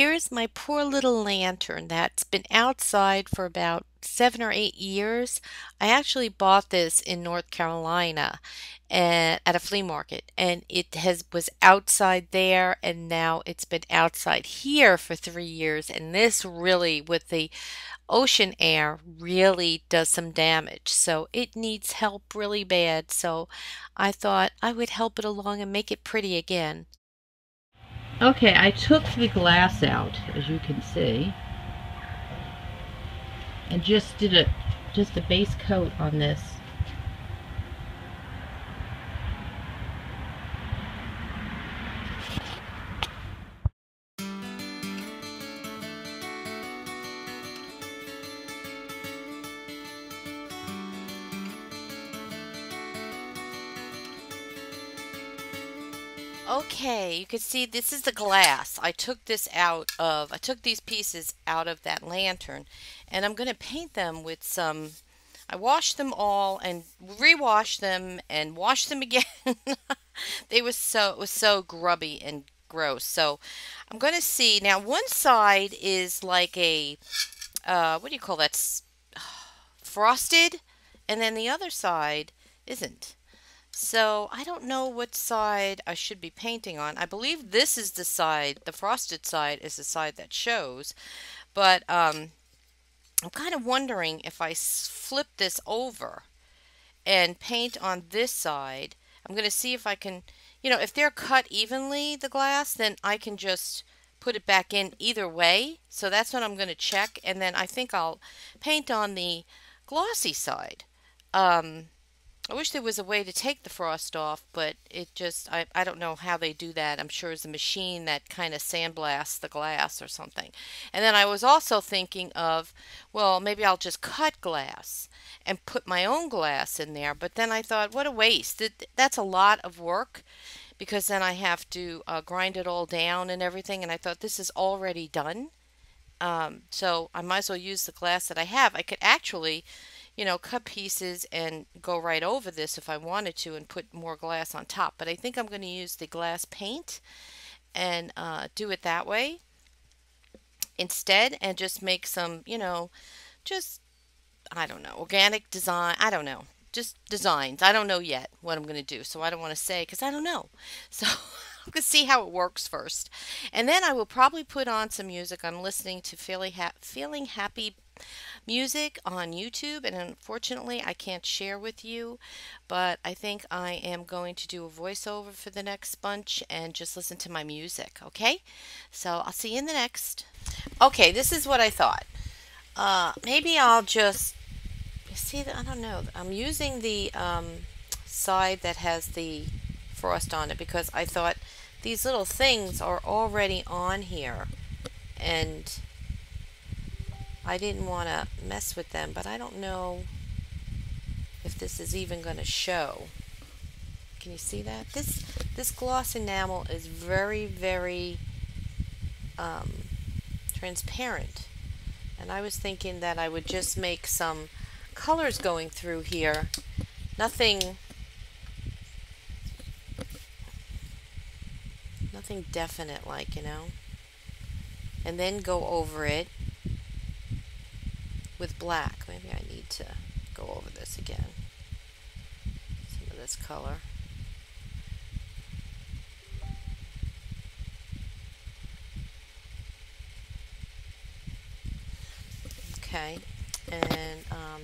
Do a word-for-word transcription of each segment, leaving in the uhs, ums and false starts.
here's my poor little lantern that's been outside for about seven or eight years. I actually bought this in North Carolina and at a flea market, and it has was outside there, and now it's been outside here for three years. And this really, with the ocean air, really does some damage, so it needs help really bad. So I thought I would help it along and make it pretty again. Okay, I took the glass out, as you can see, and just did a just a base coat on this. Okay, you can see this is the glass. I took this out of, I took these pieces out of that lantern, and I'm going to paint them with some, I washed them all and rewashed them and washed them again. They were so, it was so grubby and gross. So I'm going to see, now one side is like a, uh, what do you call that, frosted, and then the other side isn't. So I don't know what side I should be painting on. I believe this is the side, the frosted side is the side that shows, but um, I'm kind of wondering if I flip this over and paint on this side. I'm going to see if I can, you know, if they're cut evenly, the glass, then I can just put it back in either way. So that's what I'm going to check, and then I think I'll paint on the glossy side. Um, I wish there was a way to take the frost off, but it just, I, I don't know how they do that. I'm sure it's a machine that kind of sandblasts the glass or something. And then I was also thinking of, well, maybe I'll just cut glass and put my own glass in there. But then I thought, what a waste. That's a lot of work, because then I have to uh, grind it all down and everything. And I thought, this is already done. Um, so I might as well use the glass that I have. I could actually, you know, cut pieces and go right over this if I wanted to and put more glass on top. But I think I'm going to use the glass paint and uh, do it that way instead, and just make some, you know, just, I don't know, organic design. I don't know. Just designs. I don't know yet what I'm going to do, so I don't want to say, because I don't know. So I'm going to see how it works first. And then I will probably put on some music. I'm listening to Feeling Happy, Feeling Happy music on YouTube, and unfortunately I can't share with you, but I think I am going to do a voiceover for the next bunch and just listen to my music. Okay, so I'll see you in the next. Okay, this is what I thought. Uh, maybe I'll just see the, I don't know, I'm using the um, side that has the frost on it, because I thought these little things are already on here, and I didn't want to mess with them, but I don't know if this is even going to show. Can you see that? This this gloss enamel is very, very um, transparent. And I was thinking that I would just make some colors going through here. Nothing, nothing definite, like, you know. And then go over it with black. Maybe I need to go over this again. Some of this color. Okay, and um,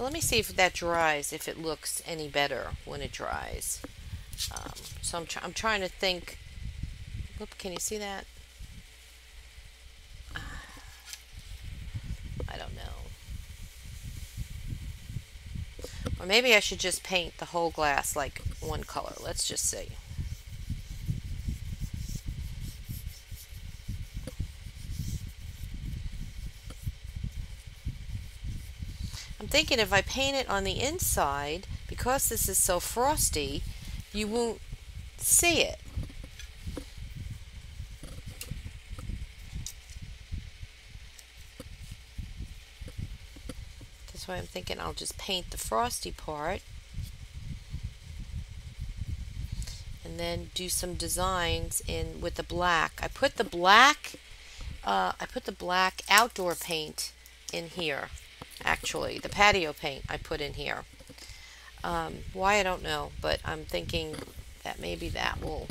let me see if that dries, if it looks any better when it dries. Um, so I'm, tr I'm trying to think. Whoop, can you see that? Uh, I don't know. Or maybe I should just paint the whole glass like one color. Let's just see. Thinking if I paint it on the inside, because this is so frosty, you won't see it. That's why I'm thinking I'll just paint the frosty part and then do some designs in with the black. I put the black uh, I put the black outdoor paint in here. Actually, the patio paint I put in here. Um, why, I don't know, but I'm thinking that maybe that will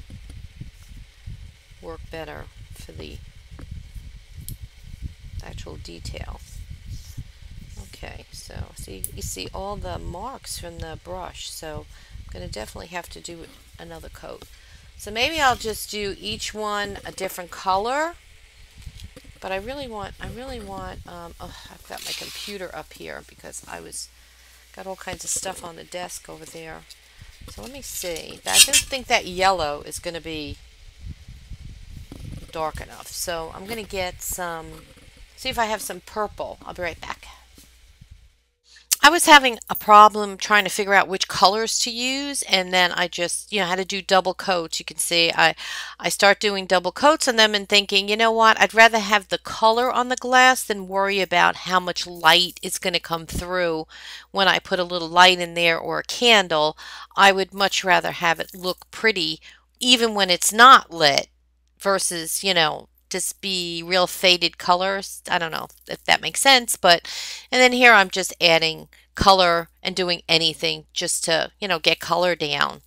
work better for the actual detail. Okay, so see, you see all the marks from the brush, so I'm going to definitely have to do another coat. So maybe I'll just do each one a different color, but I really want, I really want, um, oh, I've got my computer up here because I was, got all kinds of stuff on the desk over there. So let me see. I don't think that yellow is going to be dark enough. So I'm going to get some, see if I have some purple. I'll be right back. I was having a problem trying to figure out which colors to use, and then I just, you know, had to do double coats. You can see I, I start doing double coats on them and thinking, you know what, I'd rather have the color on the glass than worry about how much light is going to come through when I put a little light in there or a candle. I would much rather have it look pretty even when it's not lit versus, you know, just be real faded colors. I don't know if that makes sense, but, and then here I'm just adding color and doing anything just to, you know, get color down.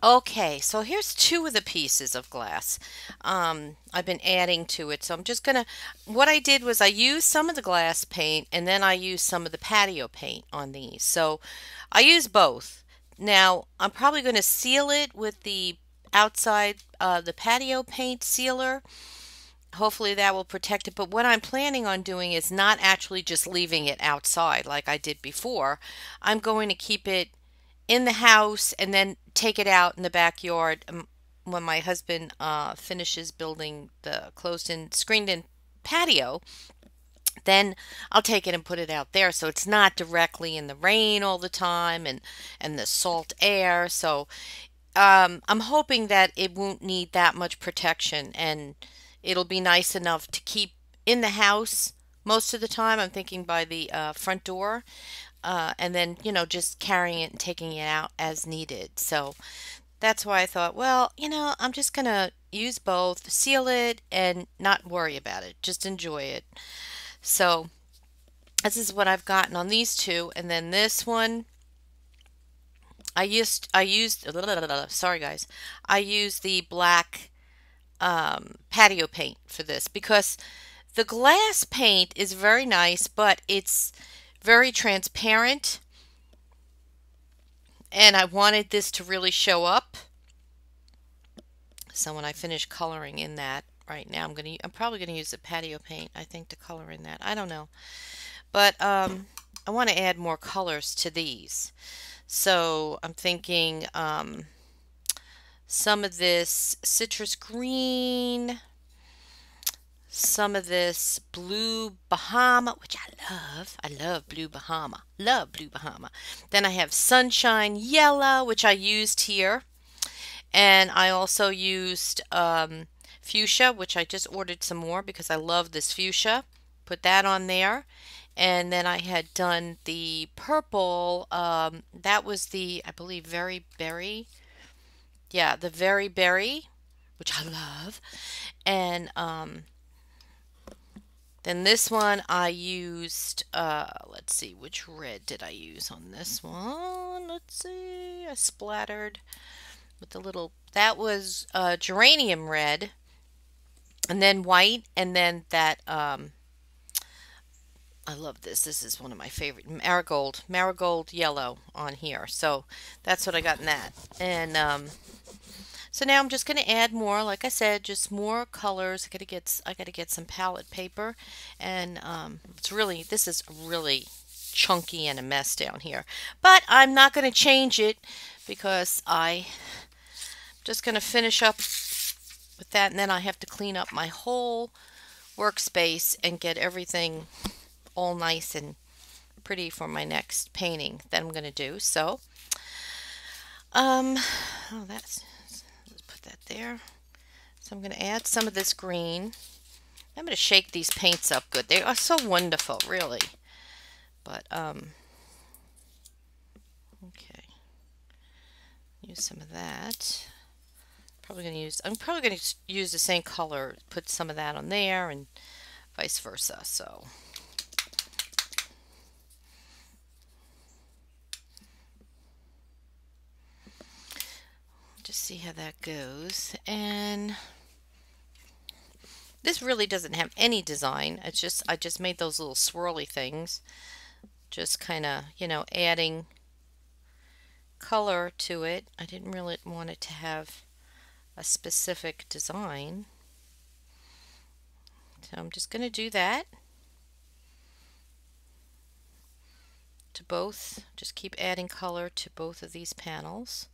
Okay, so here's two of the pieces of glass. Um, I've been adding to it, so I'm just gonna, what I did was I used some of the glass paint and then I used some of the patio paint on these. So I use both. Now, I'm probably gonna seal it with the outside, uh, the patio paint sealer. Hopefully that will protect it, but what I'm planning on doing is not actually just leaving it outside like I did before. I'm going to keep it in the house and then take it out in the backyard when my husband uh, finishes building the closed-in, screened-in patio. Then I'll take it and put it out there, so it's not directly in the rain all the time and, and the salt air. So um, I'm hoping that it won't need that much protection and it'll be nice enough to keep in the house most of the time. I'm thinking by the uh, front door. Uh, and then, you know, just carrying it and taking it out as needed. So that's why I thought, well, you know, I'm just going to use both, seal it, and not worry about it. Just enjoy it. So this is what I've gotten on these two. And then this one, I used, I used, sorry guys, I used the black um, patio paint for this because the glass paint is very nice, but it's very transparent, and I wanted this to really show up. So when I finish coloring in that, right now I'm gonna, I'm probably gonna use the patio paint, I think, to color in that. I don't know, but um, I want to add more colors to these. So I'm thinking um, some of this citrus green, some of this blue Bahama, which I love. I love blue Bahama. Love blue Bahama. Then I have sunshine yellow, which I used here. And I also used um, fuchsia, which I just ordered some more because I love this fuchsia. Put that on there. And then I had done the purple. Um, that was the, I believe, very berry. Yeah, the very berry, which I love. And um, then this one I used, uh, let's see, which red did I use on this one? Let's see, I splattered with the little, that was uh, geranium red, and then white, and then that, um, I love this, this is one of my favorite, marigold, marigold yellow on here. So that's what I got in that. And um, so now I'm just going to add more, like I said, just more colors. I gotta get, I gotta get some palette paper, and um, it's really, this is really chunky and a mess down here. But I'm not going to change it because I'm just going to finish up with that, and then I have to clean up my whole workspace and get everything all nice and pretty for my next painting that I'm going to do. So, um, oh, that's, let's put that there. So I'm going to add some of this green. I'm going to shake these paints up good. They are so wonderful, really. But, um, okay. Use some of that. Probably going to use, I'm probably going to use the same color, put some of that on there and vice versa. So, just see how that goes. And this really doesn't have any design. It's just, I just made those little swirly things. Just kind of, you know, adding color to it. I didn't really want it to have a specific design. So I'm just going to do that to both. Just keep adding color to both of these panels.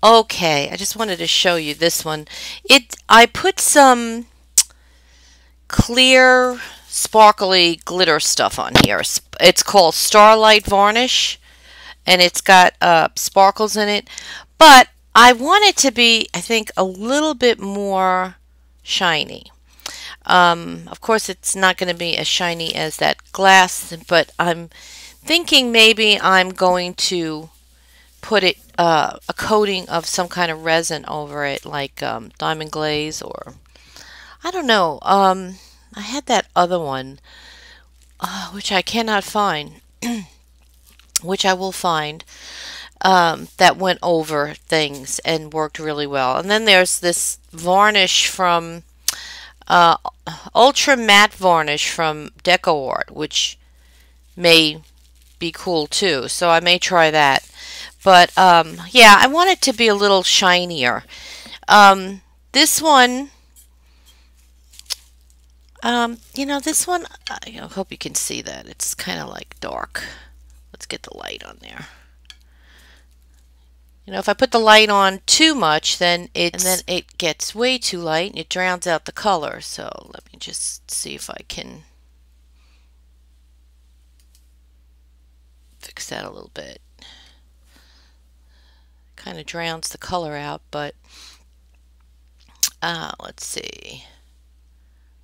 Okay, I just wanted to show you this one. It I put some clear, sparkly glitter stuff on here. It's called Star-Lite Varnish, and it's got uh, sparkles in it. But I want it to be, I think, a little bit more shiny. Um, of course, it's not going to be as shiny as that glass, but I'm thinking maybe I'm going to put it uh, a coating of some kind of resin over it, like um, Diamond Glaze, or I don't know. Um, I had that other one, uh, which I cannot find, which I will find, um, that went over things and worked really well. And then there's this varnish from uh, Ultra Matte Varnish from DecoArt, which may be cool too. So I may try that. But, um, yeah, I want it to be a little shinier. Um, this one, um, you know, this one, I hope you can see that. It's kind of like dark. Let's get the light on there. You know, if I put the light on too much, then, it's, and then it gets way too light and it drowns out the color. So let me just see if I can fix that a little bit. Kind of drowns the color out, but uh, let's see,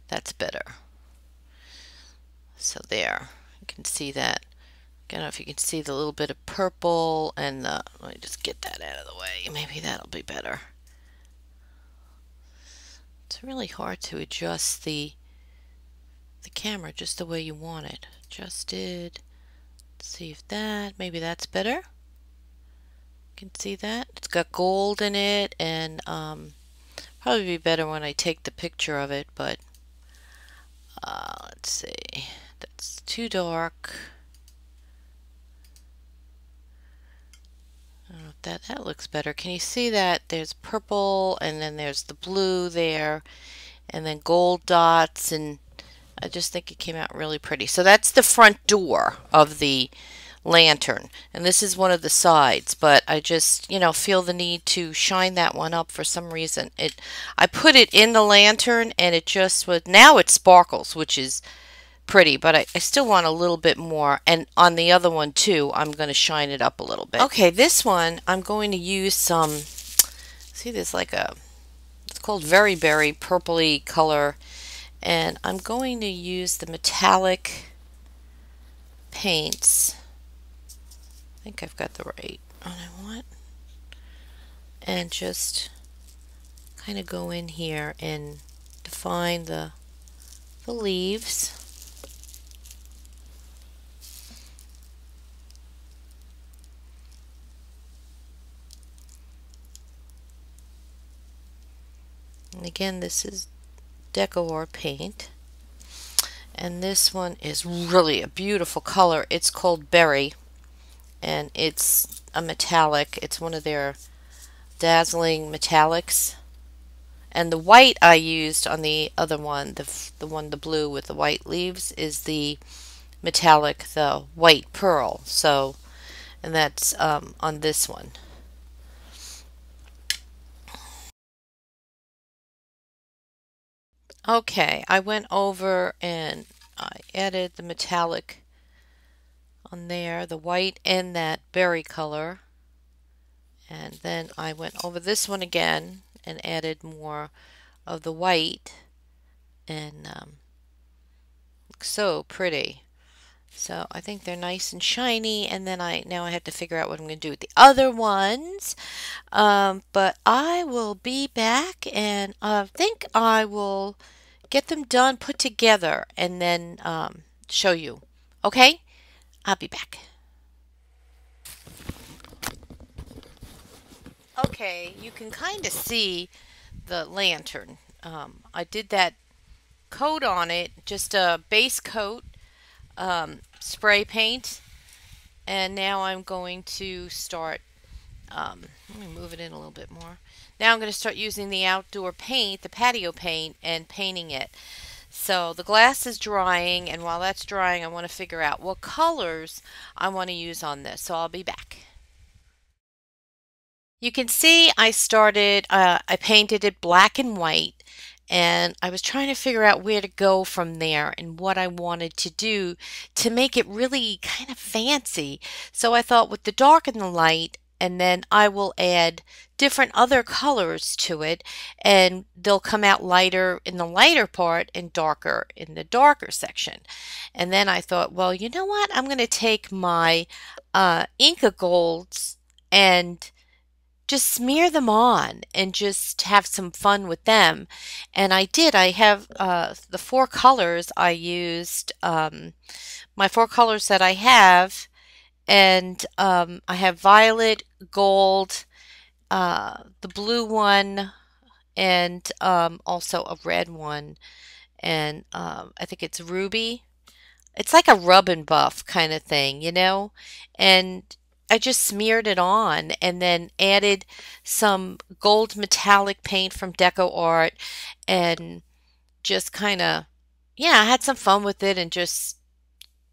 that's better. So there, you can see that. I don't know if you can see the little bit of purple and the, let me just get that out of the way, maybe that'll be better. It's really hard to adjust the the camera just the way you want it. Adjusted, let's see if that, maybe that's better. Can see that it's got gold in it, and um, probably be better when I take the picture of it, but uh, let's see, that's too dark. I don't know if that that looks better. Can you see that there's purple and then there's the blue there and then gold dots, and I just think it came out really pretty. So that's the front door of the lantern, and this is one of the sides, but I just, you know, feel the need to shine that one up for some reason. It I put it in the lantern and it just was, now it sparkles, which is pretty, but I, I still want a little bit more, and on the other one too I'm going to shine it up a little bit. Okay, this one I'm going to use some, see there's like a, it's called Very Berry purpley color, and I'm going to use the metallic paints. I think I've got the right one I want, and just kind of go in here and define the, the leaves. And again, this is DecoArt paint. And this one is really a beautiful color. It's called Berry, and it's a metallic. It's one of their dazzling metallics. And the white I used on the other one, the, the one, the blue with the white leaves, is the metallic, the white pearl. So, and that's um, on this one. Okay, I went over and I added the metallic on there, the white and that berry color. And then I went over this one again and added more of the white, and um, looks so pretty. So I think they're nice and shiny, and then I now I have to figure out what I'm going to do with the other ones. Um, but I will be back, and I uh, think I will get them done, put together, and then um, show you. Okay? I'll be back. Okay, you can kind of see the lantern. Um, I did that coat on it, just a base coat. Um, spray paint, and now I'm going to start um, let me move it in a little bit more. Now I'm going to start using the outdoor paint, the patio paint, and painting it. So the glass is drying, and while that's drying I want to figure out what colors I want to use on this, so I'll be back. You can see I started uh, I painted it black and white, and I was trying to figure out where to go from there and what I wanted to do to make it really kind of fancy. So I thought with the dark and the light, and then I will add different other colors to it, and they'll come out lighter in the lighter part and darker in the darker section. And then I thought, well, you know what? I'm going to take my uh, Inca Golds and just smear them on and just have some fun with them. And I did. I have uh, the four colors I used, um, my four colors that I have, and um, I have violet, gold, uh, the blue one, and um, also a red one, and um, I think it's ruby. It's like a rub and buff kind of thing, you know? And I just smeared it on and then added some gold metallic paint from DecoArt, and just kind of, yeah, I had some fun with it, and just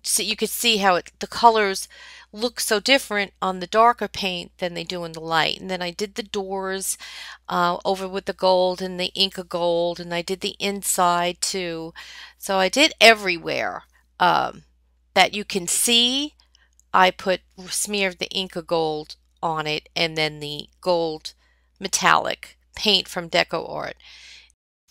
so you could see how it, the colors look so different on the darker paint than they do in the light. And then I did the doors uh, over with the gold and the Inca Gold, and I did the inside too. So I did everywhere um, that you can see. I put smeared the Inca Gold on it, and then the gold metallic paint from DecoArt.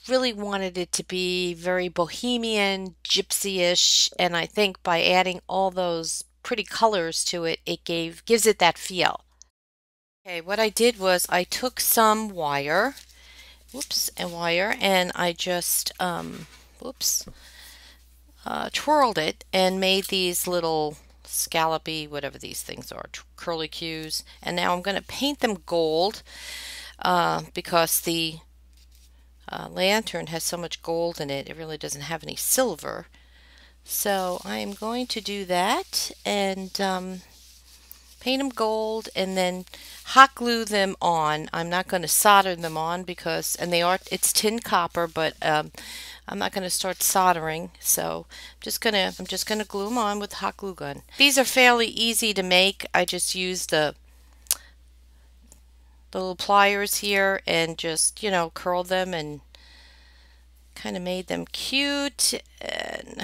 Really wanted it to be very bohemian, gypsy-ish, and I think by adding all those pretty colors to it, it gave gives it that feel. Okay, what I did was I took some wire, whoops, and wire, and I just um, whoops, uh, twirled it and made these little scallopy, whatever these things are, curlicues, and now I'm going to paint them gold uh, because the uh, lantern has so much gold in it, it really doesn't have any silver. So I am going to do that, and um, paint them gold, and then hot glue them on. I'm not going to solder them on because, and they are, it's tin copper, but um, I'm not going to start soldering, so I'm just going to I'm just going to glue them on with a hot glue gun. These are fairly easy to make. I just use the, the little pliers here and just, you know, curl them and kind of made them cute. And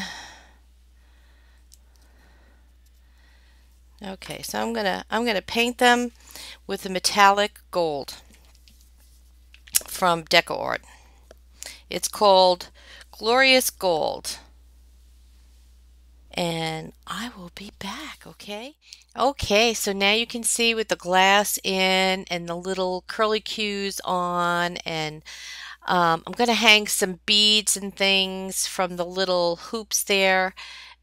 okay, so I'm going to I'm going to paint them with the metallic gold from DecoArt. It's called Glorious Gold, and I will be back, okay? Okay, so now you can see with the glass in and the little curly cues on, and um, I'm going to hang some beads and things from the little hoops there.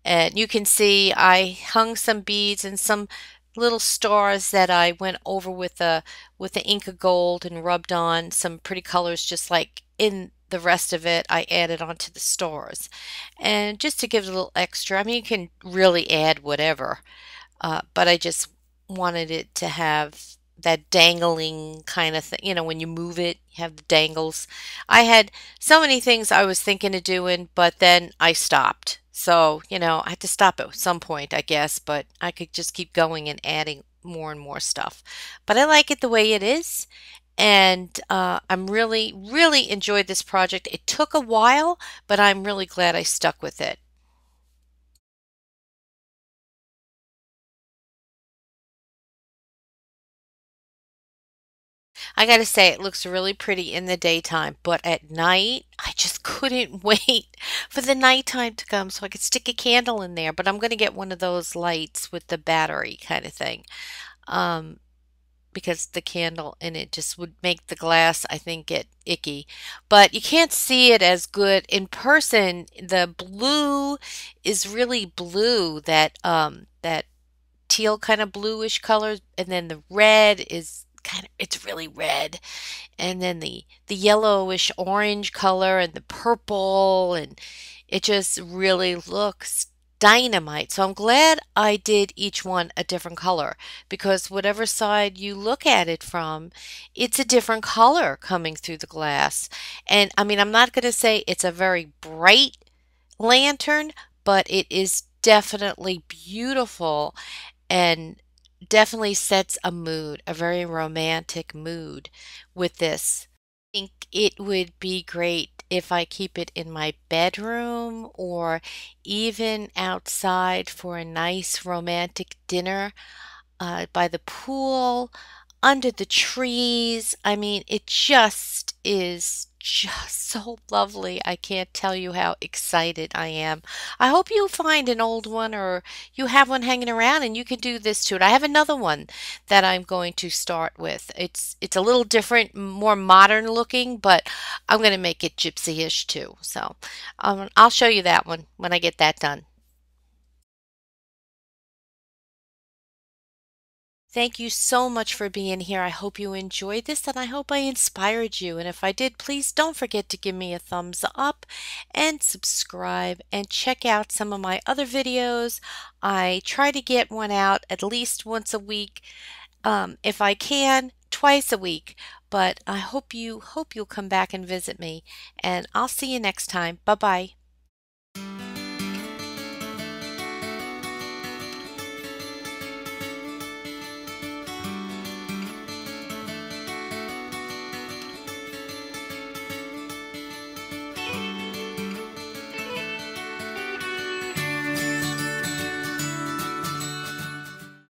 And you can see I hung some beads and some little stars that I went over with the with the Inca Gold and rubbed on some pretty colors, just like in the rest of it I added onto the stars. And just to give it a little extra, I mean, you can really add whatever, uh, but I just wanted it to have that dangling kind of thing. You know, when you move it, you have the dangles. I had so many things I was thinking of doing, but then I stopped. So, you know, I had to stop at some point, I guess, but I could just keep going and adding more and more stuff. But I like it the way it is, and uh, I'm really, really enjoyed this project. It took a while, but I'm really glad I stuck with it. I gotta say, it looks really pretty in the daytime, but at night, I just couldn't wait for the nighttime to come so I could stick a candle in there. But I'm gonna get one of those lights with the battery kind of thing, um, because the candle in it just would make the glass, I think, get icky. But you can't see it as good in person. The blue is really blue, that um, that teal kind of bluish color, and then the red is kind of, it's really red, and then the the yellowish orange color and the purple, and it just really looks dynamite. So I'm glad I did each one a different color, because whatever side you look at it from, it's a different color coming through the glass. And I mean, I'm not going to say it's a very bright lantern, but it is definitely beautiful and definitely sets a mood, a very romantic mood with this. I think it would be great if I keep it in my bedroom or even outside for a nice romantic dinner, uh, by the pool, under the trees. I mean, it just is just so lovely. I can't tell you how excited I am. I hope you find an old one, or you have one hanging around and you can do this to it. I have another one that I'm going to start with. It's it's a little different, more modern looking, but I'm going to make it gypsy-ish too. So um, I'll show you that one when I get that done. Thank you so much for being here. I hope you enjoyed this, and I hope I inspired you. And if I did, please don't forget to give me a thumbs up and subscribe, and check out some of my other videos. I try to get one out at least once a week, um, if I can, twice a week. But I hope you hope you'll come back and visit me, and I'll see you next time. Bye-bye.